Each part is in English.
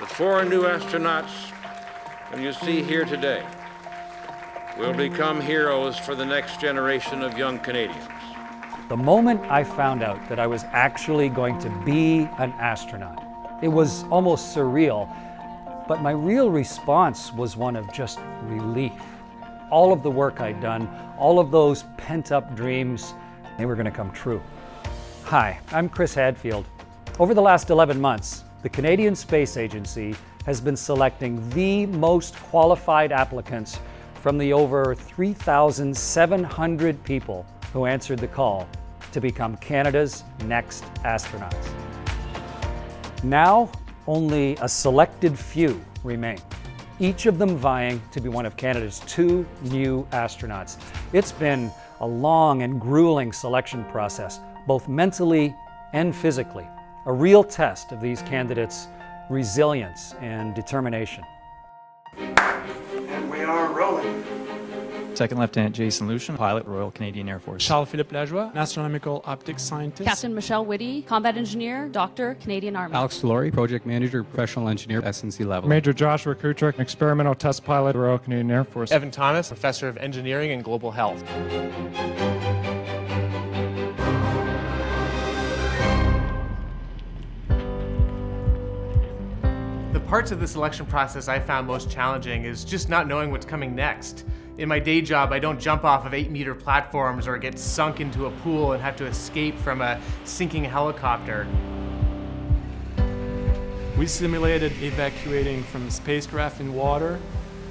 The four new astronauts whom you see here today will become heroes for the next generation of young Canadians. The moment I found out that I was actually going to be an astronaut, it was almost surreal, but my real response was one of just relief. All of the work I'd done, all of those pent-up dreams, they were going to come true. Hi, I'm Chris Hadfield. Over the last 11 months, the Canadian Space Agency has been selecting the most qualified applicants from the over 3,700 people who answered the call to become Canada's next astronauts. Now, only a selected few remain, each of them vying to be one of Canada's two new astronauts. It's been a long and grueling selection process, both mentally and physically, a real test of these candidates' resilience and determination. And we are rolling. Second Lieutenant Jason Lucian, pilot, Royal Canadian Air Force. Charles Philippe Lajoie, astronomical optics scientist. Captain Michelle Whitty, combat engineer, doctor, Canadian Army. Alex Lorrie, project manager, professional engineer, SNC level. Major Joshua Kurtruck, experimental test pilot, Royal Canadian Air Force. Evan Thomas, professor of engineering and global health. The parts of the selection process I found most challenging is just not knowing what's coming next. In my day job, I don't jump off of 8-meter platforms or get sunk into a pool and have to escape from a sinking helicopter. We simulated evacuating from a spacecraft in water.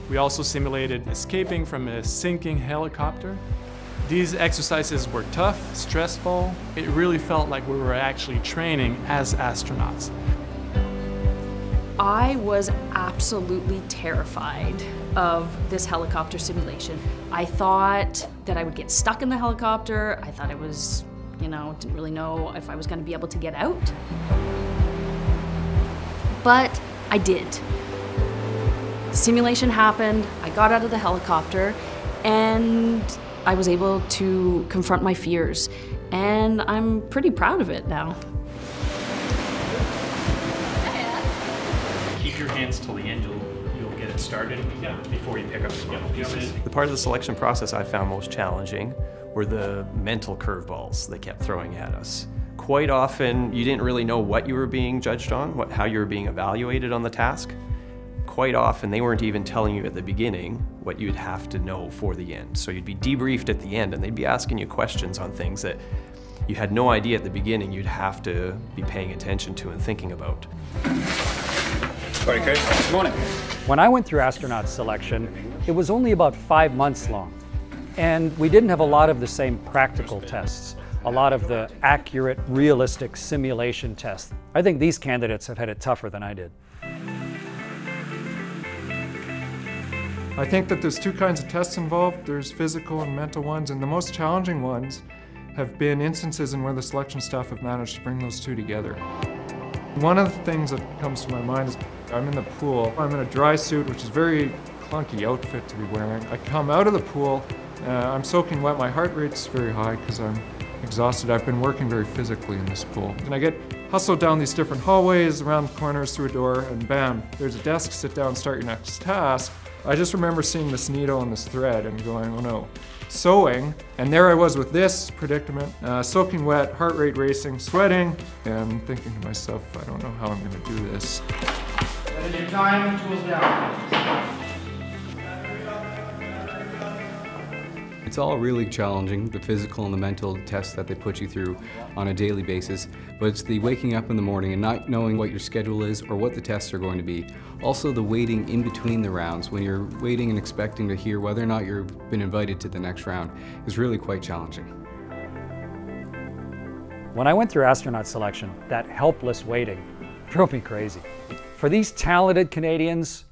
We also simulated escaping from a sinking helicopter. These exercises were tough, stressful. It really felt like we were actually training as astronauts. I was absolutely terrified of this helicopter simulation. I thought that I would get stuck in the helicopter. I thought I was, didn't really know if I was going to be able to get out. But I did. The simulation happened, I got out of the helicopter, and I was able to confront my fears. And I'm pretty proud of it now. Keep your hands till the end, you'll get it started before you pick up the final pieces. The part of the selection process I found most challenging were the mental curveballs they kept throwing at us. Quite often, you didn't really know what you were being judged on, how you were being evaluated on the task. Quite often, they weren't even telling you at the beginning what you'd have to know for the end. So you'd be debriefed at the end, and they'd be asking you questions on things that you had no idea at the beginning you'd have to be paying attention to and thinking about. Good morning. When I went through astronaut selection, it was only about 5 months long, and we didn't have a lot of the same practical tests, a lot of the accurate, realistic simulation tests. I think these candidates have had it tougher than I did. I think that there's two kinds of tests involved. There's physical and mental ones, and the most challenging ones have been instances in where the selection staff have managed to bring those two together. One of the things that comes to my mind is I'm in the pool, I'm in a dry suit, which is a very clunky outfit to be wearing. I come out of the pool, I'm soaking wet, my heart rate's very high because I'm exhausted. I've been working very physically in this pool. And I get hustled down these different hallways, around corners, through a door, and bam, there's a desk, sit down, start your next task. I just remember seeing this needle and this thread and going, oh no. Sewing, and there I was with this predicament, soaking wet, heart rate racing, sweating, and thinking to myself, I don't know how I'm going to do this. That is your time, tools down. It's all really challenging, the physical and the mental tests that they put you through on a daily basis, but it's the waking up in the morning and not knowing what your schedule is or what the tests are going to be. Also the waiting in between the rounds, when you're waiting and expecting to hear whether or not you've been invited to the next round, is really quite challenging. When I went through astronaut selection, that helpless waiting drove me crazy. For these talented Canadians,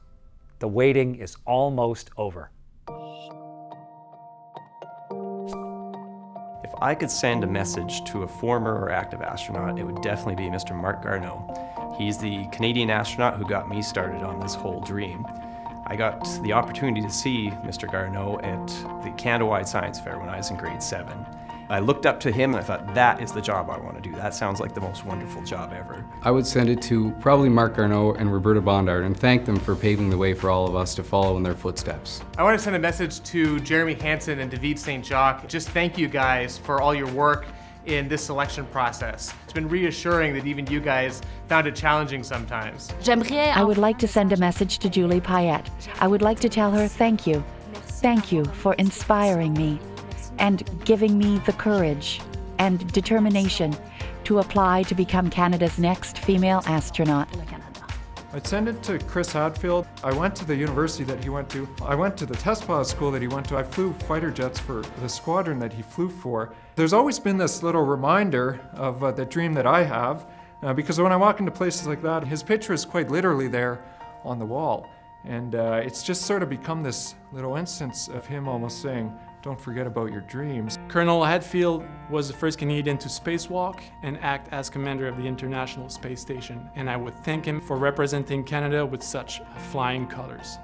the waiting is almost over. If I could send a message to a former or active astronaut, it would definitely be Mr. Marc Garneau. He's the Canadian astronaut who got me started on this whole dream. I got the opportunity to see Mr. Garneau at the Canada-wide Science Fair when I was in grade 7. I looked up to him and I thought, that is the job I want to do. That sounds like the most wonderful job ever. I would send it to probably Marc Garneau and Roberta Bondard and thank them for paving the way for all of us to follow in their footsteps. I want to send a message to Jeremy Hansen and David St. Jacques. Just thank you guys for all your work in this selection process. It's been reassuring that even you guys found it challenging sometimes. I would like to send a message to Julie Payette. I would like to tell her thank you. Thank you for inspiring me and giving me the courage and determination to apply to become Canada's next female astronaut. I'd send it to Chris Hadfield. I went to the university that he went to. I went to the test pilot school that he went to. I flew fighter jets for the squadron that he flew for. There's always been this little reminder of the dream that I have, because when I walk into places like that, his picture is quite literally there on the wall. And it's just sort of become this little instance of him almost saying, don't forget about your dreams. Colonel Hadfield was the first Canadian to spacewalk and act as commander of the International Space Station, and I would thank him for representing Canada with such flying colors.